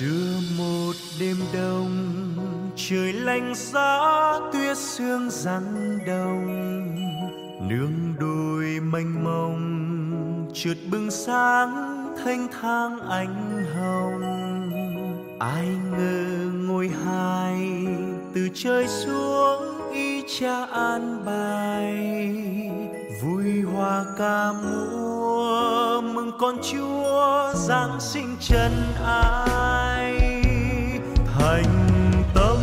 Giữa một đêm đông trời lạnh giá, tuyết sương rắn đông nương đôi mênh mông, chợt bừng sáng thanh thang ánh hồng. Ai ngờ ngôi hai từ trời xuống y cha an bài, vui hoa ca múa mừng con Chúa giáng sinh trần ai. Thành tâm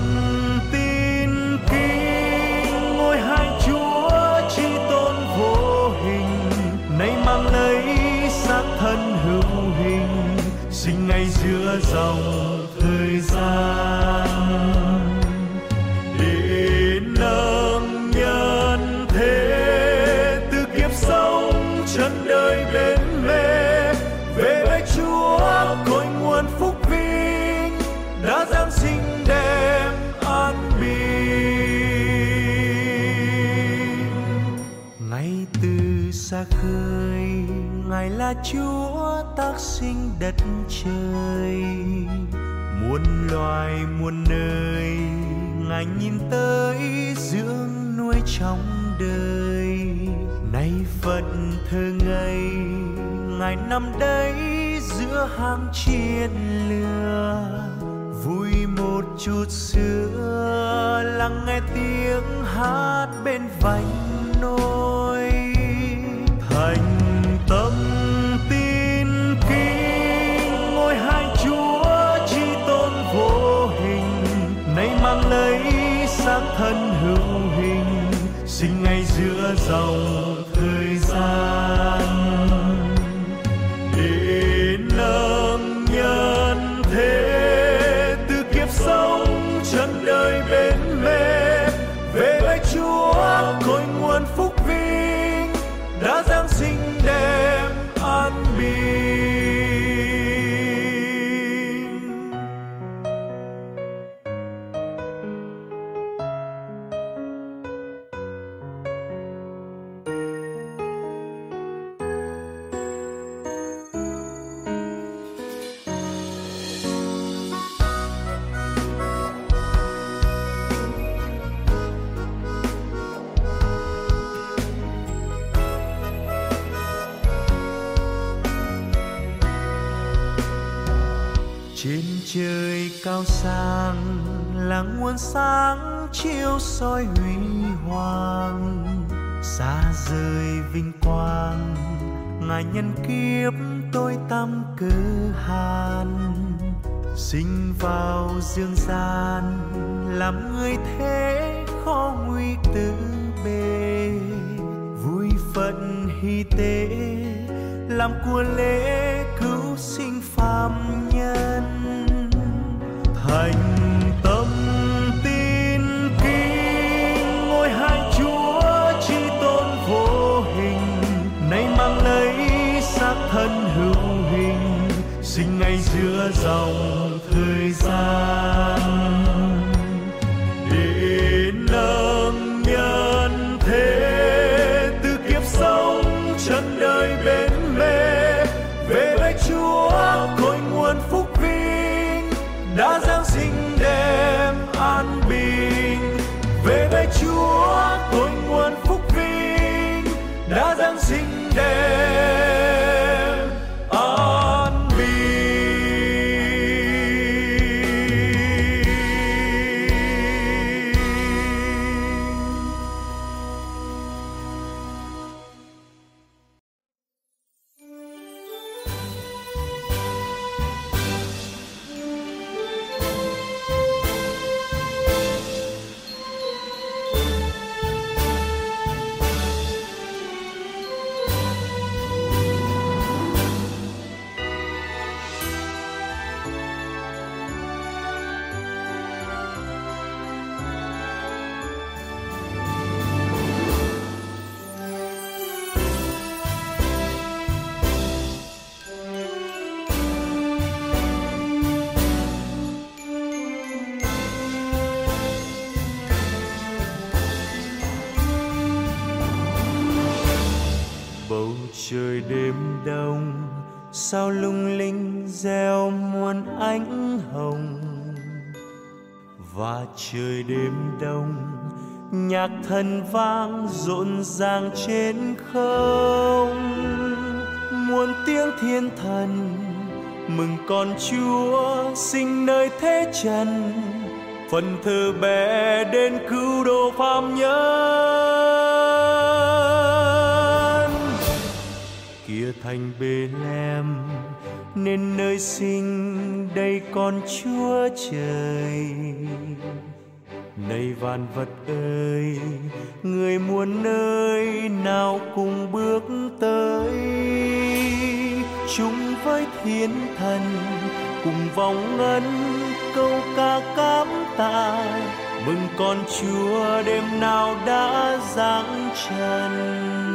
tin kính ngôi hai Chúa tri tôn vô hình, nay mang lấy xác thân hữu hình, sinh ngay giữa dòng thời gian. Xa khơi Ngài là Chúa tác sinh đất trời, muôn loài muôn nơi Ngài nhìn tới dưỡng nuôi trong đời. Nay phận thơ ngây Ngài nằm đây giữa hàng chiến lửa, vui một chút sữa lắng nghe tiếng hát bên vành nôi. Thành tâm tin kính ngôi hai Chúa tri tôn vô hình, nay mang lấy xác thân hữu hình, sinh ngay giữa dòng thời gian. Để nâng nhân thế từ kiếp sống chân đời bên mê, về với Chúa cội nguồn phúc vinh đã giáng sinh đem an bình. Trên trời cao sang là nguồn sáng chiếu soi huy hoàng, xa rời vinh quang Ngài nhân kiếp tôi tăm cớ hàn, sinh vào dương gian làm người thế khó nguy tử bề, vui phận hy tế làm của lễ cứu sinh phàm nhân. Thành tâm tin kính ngôi hai Chúa tri tôn vô hình, nay mang lấy xác thân hữu hình, sinh ngay giữa dòng thời gian. Để nâng nhân thế từ kiếp sống chân đời bên mê, về với Chúa cội nguồn phúc vinh đã giáng sinh đem an bình, về với Chúa cội nguồn phúc vinh đã giáng sinh đem an bình. Trời đêm đông sao lung linh gieo muôn ánh trời đêm đông, nhạc thần vang rộn ràng trên không. Muôn tiếng thiên thần mừng con Chúa sinh nơi thế trần, phần thơ bé đến cứu độ phàm nhân. Kia thành Bê-lem nên nơi sinh đây con Chúa trời. Này vạn vật ơi, người muôn nơi nào cùng bước tới, chúng với thiên thần cùng vòng ngân câu ca cảm tạ, mừng con Chúa đêm nào đã giáng trần.